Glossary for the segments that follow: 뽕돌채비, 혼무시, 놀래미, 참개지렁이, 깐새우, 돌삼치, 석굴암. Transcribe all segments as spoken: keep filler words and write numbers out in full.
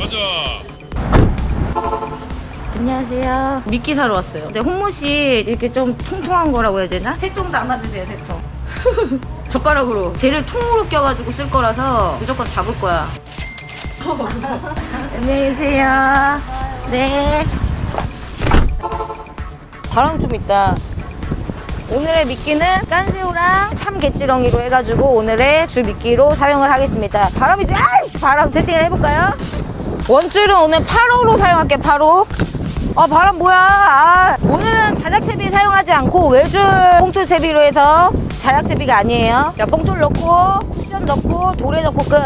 가자. 안녕하세요. 미끼 사러 왔어요. 근데 혼무시 이렇게 좀 통통한 거라고 해야 되나? 색종도 안 맞으세요, 색종. 젓가락으로. 쟤를 통으로 껴가지고 쓸 거라서 무조건 잡을 거야. 안녕히 계세요. 네. 바람 좀 있다. 오늘의 미끼는 깐새우랑 참개지렁이로 해가지고 오늘의 줄 미끼로 사용을 하겠습니다. 바람이 좀, 아이씨, 바람 세팅을 해볼까요? 원줄은 오늘 팔 호로 사용할게요, 팔 호. 아, 바람 뭐야. 아, 오늘은 자작채비 사용하지 않고 외줄 뽕돌채비로 해서 자작채비가 아니에요. 자, 뽕돌 넣고 쿠션 넣고 도래 넣고 끝.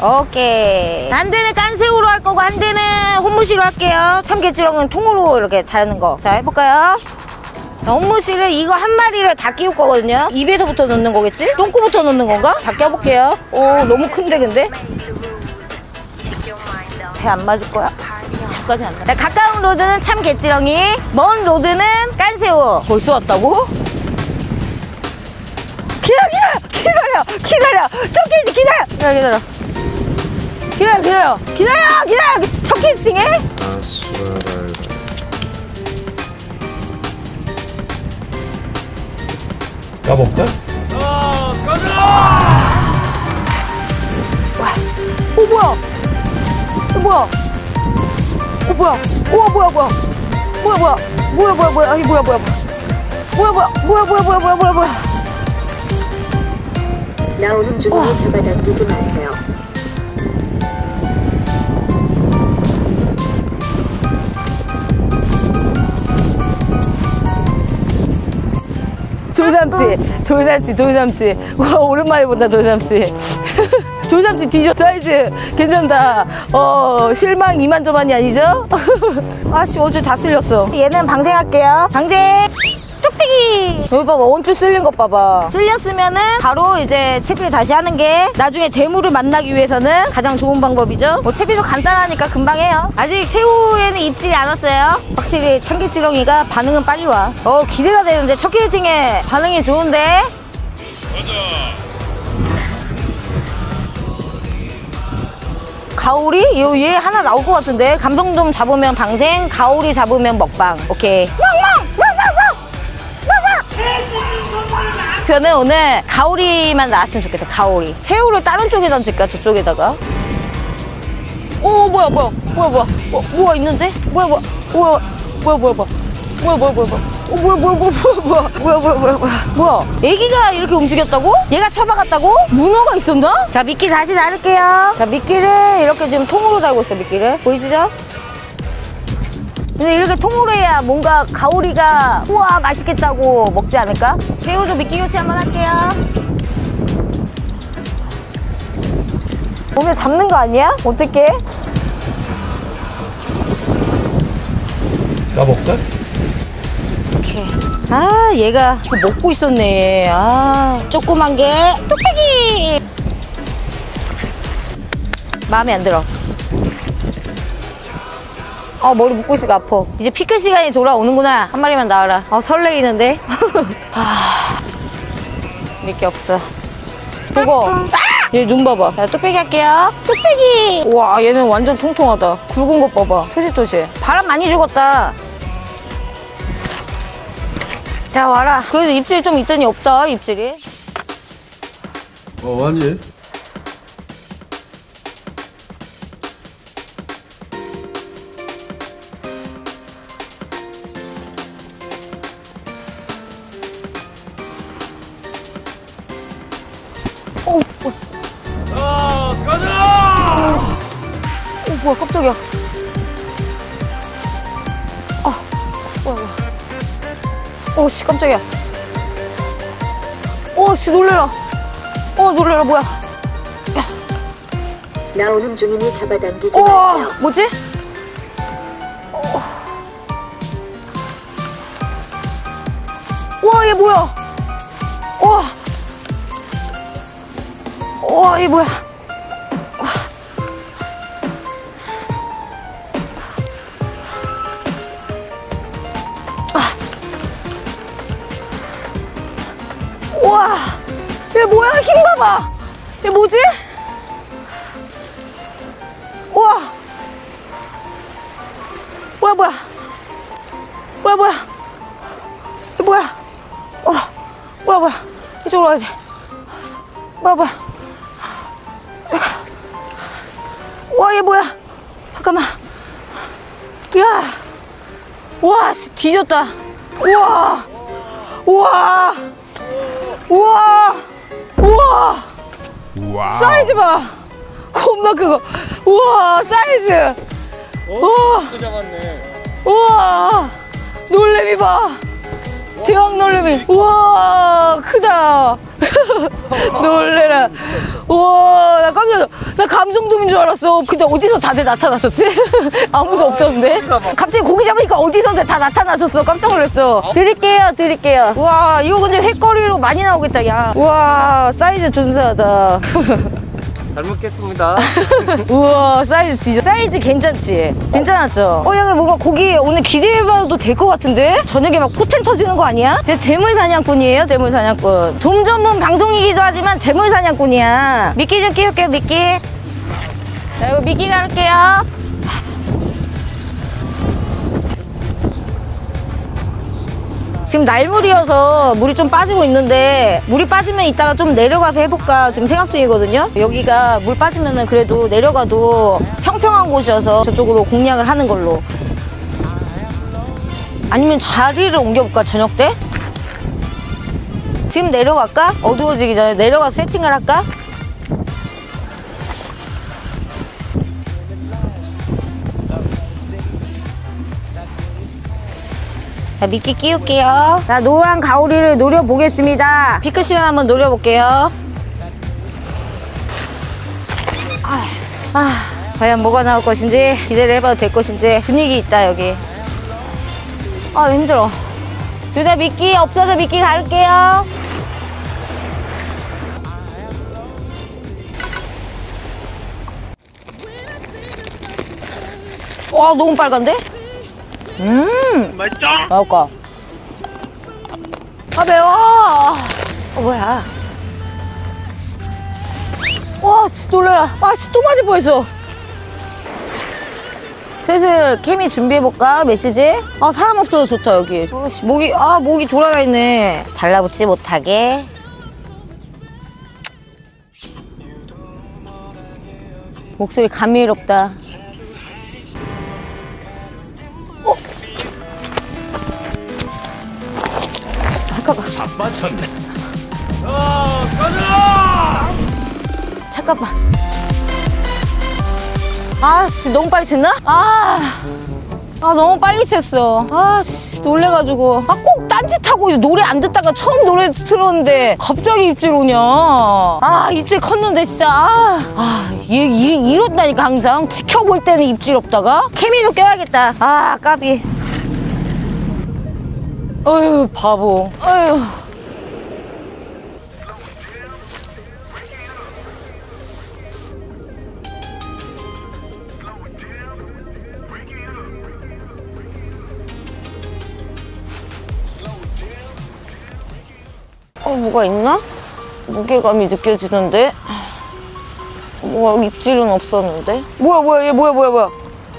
오케이. 한 대는 깐새우로 할 거고 한 대는 혼무시로 할게요. 참개지렁은 통으로 이렇게 다는 거. 자, 해볼까요? 혼무시를 이거 한 마리를 다 끼울 거거든요. 입에서부터 넣는 거겠지? 똥꼬부터 넣는 건가? 다 껴볼게요. 오, 너무 큰데 근데? 배 안 맞을 거야? 까지 안 나. 가까운 로드는 참개지렁이, 먼 로드는 깐새우. 벌써 왔다고? 기다려! 기다려! 기다려! 첫키팅 기다려! 기다려 기다려! 기다려 기다려! 기다려! 기다려! 첫키팅해? 까볼까? 어, 까자! 와, 오 뭐야? 오 뭐야? 오 뭐야? 오 뭐야 뭐야? 뭐야 뭐야? 뭐야 뭐야 뭐야? 아니 뭐야 뭐야? 뭐야 뭐야? 뭐야 뭐야 뭐야 뭐야 뭐야 뭐야? 나오는 중으로 잡아당기지 마세요. 돌삼치, 돌삼치, 돌삼치. 와, 오랜만에 본다, 돌삼치. 돌삼치 뒤져, 사이즈 괜찮다. 어, 실망 이만저만이 아니죠? 아씨, 어제 다 쓸렸어. 얘는 방생할게요. 방생! 뚝배기! 여기 봐봐, 원줄 쓸린 것 봐봐. 쓸렸으면은 바로 이제 채비를 다시 하는 게 나중에 대물을 만나기 위해서는 가장 좋은 방법이죠. 뭐 채비도 간단하니까 금방 해요. 아직 새우에는 입질이 안 왔어요. 확실히 참개지렁이가 반응은 빨리 와. 어, 기대가 되는데. 첫 캐스팅에 반응이 좋은데? 맞아. 가오리? 얘 하나 나올 것 같은데? 감성 좀 잡으면 방생, 가오리 잡으면 먹방. 오케이. 표는 오늘 가오리만 나왔으면 좋겠다. 가오리. 새우를 다른 쪽에 던질까? 저쪽에다가. 오, 뭐야 뭐야 뭐야 뭐야 뭐, 뭐가 있는데? 뭐야 뭐야 뭐야 뭐야 뭐야 뭐야 뭐야 뭐야 뭐야 뭐야 뭐야 뭐야 뭐야 뭐야 뭐야 뭐야 뭐야 애기가 이렇게 움직였다고? 얘가 쳐박았다고? 문어가 있었나? 자, 미끼 다시 나를게요. 자, 미끼를 이렇게 지금 통으로 달고 있어. 미끼를 보이시죠? 근데 이렇게 통으로 해야 뭔가 가오리가 우와 맛있겠다고 먹지 않을까? 새우도 미끼 교체 한번 할게요. 오늘 잡는 거 아니야? 어떡해? 까볼까? 오케이. 아, 얘가 먹고 있었네. 아, 조그만 게 뚝배기! 마음에 안 들어. 아, 머리 묶고 있으니까 아파. 이제 피크 시간이 돌아오는구나. 한 마리만 나와라. 아, 설레이는데? 아, 믿기 없어. 그거. 얘 눈 봐봐. 자, 뚝배기 할게요. 뚝배기. 우와, 얘는 완전 통통하다. 굵은 것 봐봐. 토실토실. 바람 많이 죽었다. 자, 와라. 그래도 입질이 좀 있더니 없다, 입질이. 어, 아니. 오, 어, 가자! 오, 뭐야, 깜짝이야. 아, 뭐야, 뭐야. 오, 씨, 깜짝이야. 오, 씨, 놀래라. 어, 놀래라, 뭐야. 야. 나오는 중이니 잡아당기지 마세요. 뭐지? 어. 와, 얘 뭐야? 와. 와, 얘 뭐야? 와. 와. 와. 얘 뭐야? 힘 봐봐. 얘 뭐지? 뭐야 뭐야 뭐야 뭐야 어 뭐야 뭐야 이쪽으로 와야 돼. 뭐야 뭐야 와 얘 뭐야 잠깐만 야 와 뒤졌다 우와 우와 우와 우와 우와 사이즈 봐 겁나 크고 우와 사이즈 어, 진짜 잡았네. 우와 놀래미 봐 대왕 놀래미 우와 크다 놀래라 우와 나 깜짝 놀랐어 나 감성돔인 줄 알았어 근데 어디서 다들 나타나셨지? 아무도 없었는데 갑자기 고기 잡으니까 어디서 다 나타나셨어 깜짝 놀랐어 드릴게요 드릴게요 우와 이거 근데 횟거리로 많이 나오겠다 야 우와 사이즈 존사하다 잘 먹겠습니다. 우와 사이즈 진짜 사이즈 괜찮지? 괜찮았죠? 어 야 뭔가 고기 오늘 기대해봐도 될 것 같은데? 저녁에 막 포텐 터지는 거 아니야? 제 대물사냥꾼이에요 대물사냥꾼 좀전문 방송이기도 하지만 대물사냥꾼이야 미끼 좀 끼울게요 미끼 자 이거 미끼 가를게요 지금 날물이어서 물이 좀 빠지고 있는데 물이 빠지면 이따가 좀 내려가서 해볼까 지금 생각 중이거든요 여기가 물 빠지면은 그래도 내려가도 평평한 곳이어서 저쪽으로 공략을 하는 걸로 아니면 자리를 옮겨볼까 저녁 때? 지금 내려갈까? 어두워지기 전에 내려가서 세팅을 할까? 자, 미끼 끼울게요. 자, 노란 가오리를 노려보겠습니다. 피크 시간 한번 노려볼게요. 아, 아, 과연 뭐가 나올 것인지 기대를 해봐도 될 것인지 분위기 있다, 여기. 아, 힘들어. 둘 다 미끼 없어서 미끼 가를게요. 와, 너무 빨간데? 음 맛있죠? 나올까? 아 매워 어 뭐야 와 진짜 놀래라 아 진짜 또 맞을 뻔했어 슬슬 케미 준비해볼까? 메시지? 아 사람 없어도 좋다 여기 아씨 목이 아 목이 돌아가 있네 달라붙지 못하게 목소리 감미롭다 자빠졌네. 어, 가자! 잠깐만. 아, 씨, 너무 빨리 챘나? 아, 아, 너무 빨리 챘어. 아, 씨, 놀래가지고. 아, 꼭 딴짓하고 노래 안 듣다가 처음 노래 들었는데 갑자기 입질 오냐. 아, 입질 컸는데, 진짜. 아, 아 얘, 얘, 이렇다니까, 항상. 지켜볼 때는 입질 없다가. 케미도 껴야겠다. 아, 까비. 어휴 바보 어휴 어 뭐가 있나? 무게감이 느껴지는데? 뭐가 입질은 없었는데? 뭐야 뭐야 얘 뭐야 뭐야 뭐야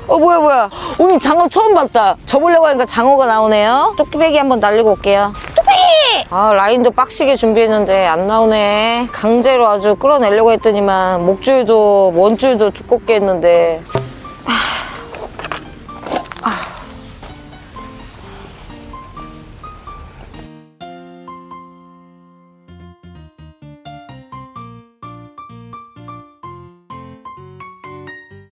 어 뭐야 뭐야 언니 장어 처음 봤다 접으려고 하니까 장어가 나오네요 뚝배기 한번 날리고 올게요 뚝배기 아 라인도 빡시게 준비했는데 안 나오네 강제로 아주 끌어내려고 했더니만 목줄도 원줄도 두껍게 했는데 아.